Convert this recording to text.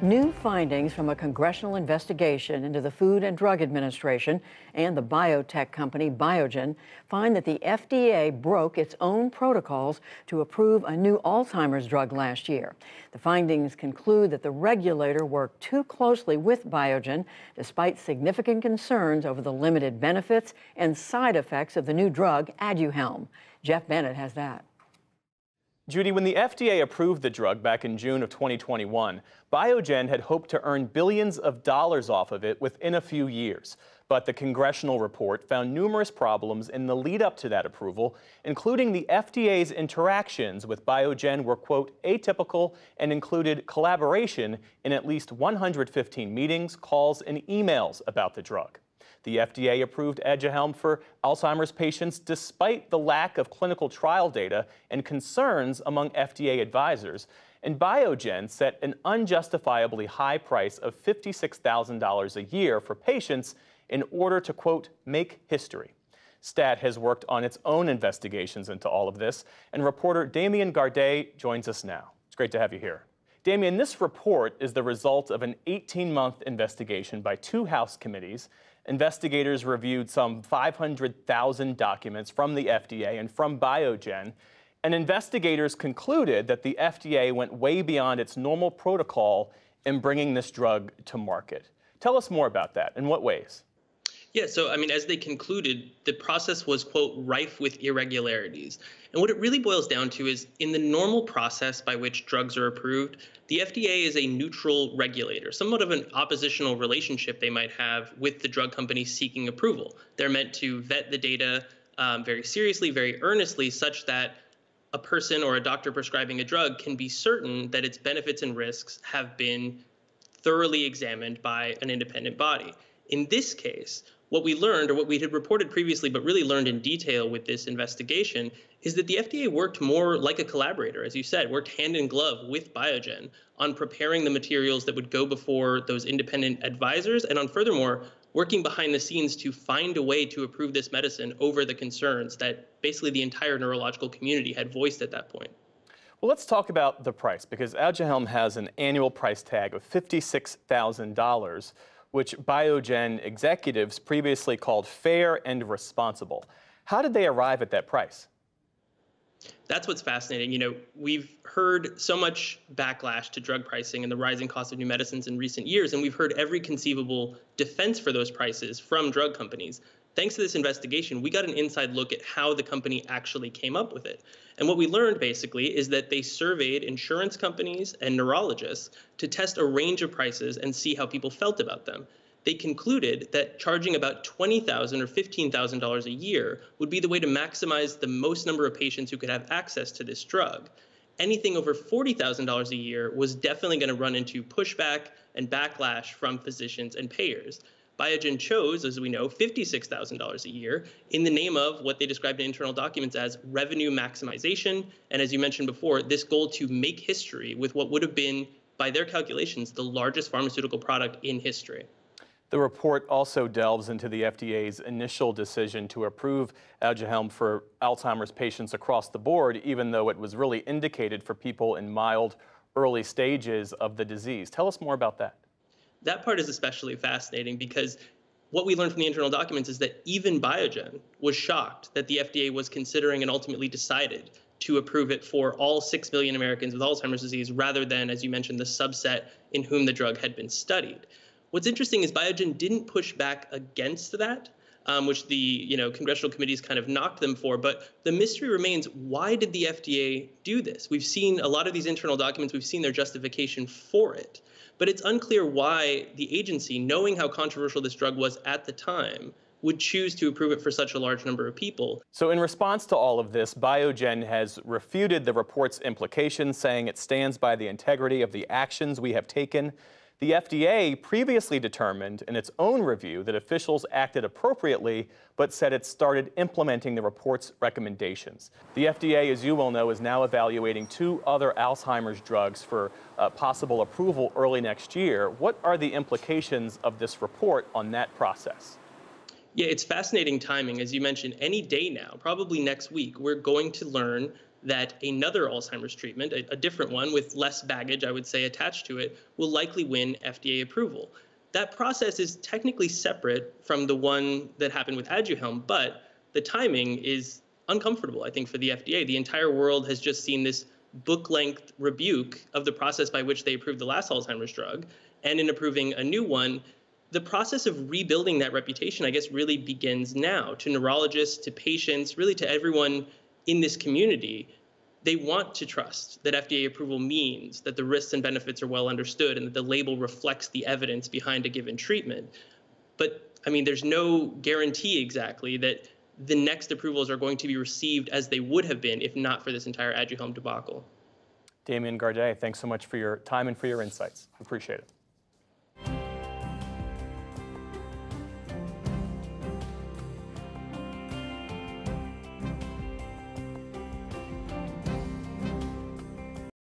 New findings from a congressional investigation into the Food and Drug Administration and the biotech company Biogen find that the FDA broke its own protocols to approve a new Alzheimer's drug last year. The findings conclude that the regulator worked too closely with Biogen, despite significant concerns over the limited benefits and side effects of the new drug, Aduhelm. Jeff Bennett has that. Judy, when the FDA approved the drug back in June of 2021, Biogen had hoped to earn billions of dollars off of it within a few years. But the congressional report found numerous problems in the lead up to that approval, including the FDA's interactions with Biogen were, quote, atypical and included collaboration in at least 115 meetings, calls, and emails about the drug. The FDA approved Aduhelm for Alzheimer's patients despite the lack of clinical trial data and concerns among FDA advisors, and Biogen set an unjustifiably high price of $56,000 a year for patients in order to, quote, make history. STAT has worked on its own investigations into all of this, and reporter Damian Garde joins us now. It's great to have you here. Damian, this report is the result of an 18-month investigation by two House committees. Investigators reviewed some 500,000 documents from the FDA and from Biogen, and investigators concluded that the FDA went way beyond its normal protocol in bringing this drug to market. Tell us more about that. In what ways? Yeah, so, I mean, as they concluded, the process was, quote, rife with irregularities. And what it really boils down to is, in the normal process by which drugs are approved, the FDA is a neutral regulator, somewhat of an oppositional relationship they might have with the drug company seeking approval. They're meant to vet the data very seriously, very earnestly, such that a person or a doctor prescribing a drug can be certain that its benefits and risks have been thoroughly examined by an independent body. In this case, what we learned, or what we had reported previously but really learned in detail with this investigation, is that the FDA worked more like a collaborator, as you said, worked hand in glove with Biogen on preparing the materials that would go before those independent advisors, and on furthermore, working behind the scenes to find a way to approve this medicine over the concerns that basically the entire neurological community had voiced at that point. Well, let's talk about the price, because Aduhelm has an annual price tag of $56,000. Which Biogen executives previously called fair and responsible. How did they arrive at that price? That's what's fascinating. You know, we've heard so much backlash to drug pricing and the rising cost of new medicines in recent years, and we've heard every conceivable defense for those prices from drug companies. Thanks to this investigation, we got an inside look at how the company actually came up with it. And what we learned, basically, is that they surveyed insurance companies and neurologists to test a range of prices and see how people felt about them. They concluded that charging about $20,000 or $15,000 a year would be the way to maximize the most number of patients who could have access to this drug. Anything over $40,000 a year was definitely going to run into pushback and backlash from physicians and payers. Biogen chose, as we know, $56,000 a year in the name of what they described in internal documents as revenue maximization. And as you mentioned before, this goal to make history with what would have been, by their calculations, the largest pharmaceutical product in history. The report also delves into the FDA's initial decision to approve Aduhelm for Alzheimer's patients across the board, even though it was really indicated for people in mild early stages of the disease. Tell us more about that. That part is especially fascinating because what we learned from the internal documents is that even Biogen was shocked that the FDA was considering and ultimately decided to approve it for all 6 million Americans with Alzheimer's disease rather than, as you mentioned, the subset in whom the drug had been studied. What's interesting is Biogen didn't push back against that, which the congressional committees kind of knocked them for. But the mystery remains, why did the FDA do this? We've seen a lot of these internal documents, we've seen their justification for it. But it's unclear why the agency, knowing how controversial this drug was at the time, would choose to approve it for such a large number of people. So in response to all of this, Biogen has refuted the report's implications, saying it stands by the integrity of the actions we have taken. The FDA previously determined in its own review that officials acted appropriately, but said it started implementing the report's recommendations. The FDA, as you well know, is now evaluating two other Alzheimer's drugs for possible approval early next year. What are the implications of this report on that process? Yeah, it's fascinating timing. As you mentioned, any day now, probably next week, we're going to learn that another Alzheimer's treatment, a different one with less baggage, I would say, attached to it, will likely win FDA approval. That process is technically separate from the one that happened with Aduhelm, but the timing is uncomfortable, I think, for the FDA. The entire world has just seen this book-length rebuke of the process by which they approved the last Alzheimer's drug, and in approving a new one, the process of rebuilding that reputation, I guess, really begins now. To neurologists, to patients, really to everyone in this community, they want to trust that FDA approval means that the risks and benefits are well understood and that the label reflects the evidence behind a given treatment. But, I mean, there's no guarantee exactly that the next approvals are going to be received as they would have been if not for this entire Aduhelm debacle. Damian Garde, thanks so much for your time and for your insights. Appreciate it.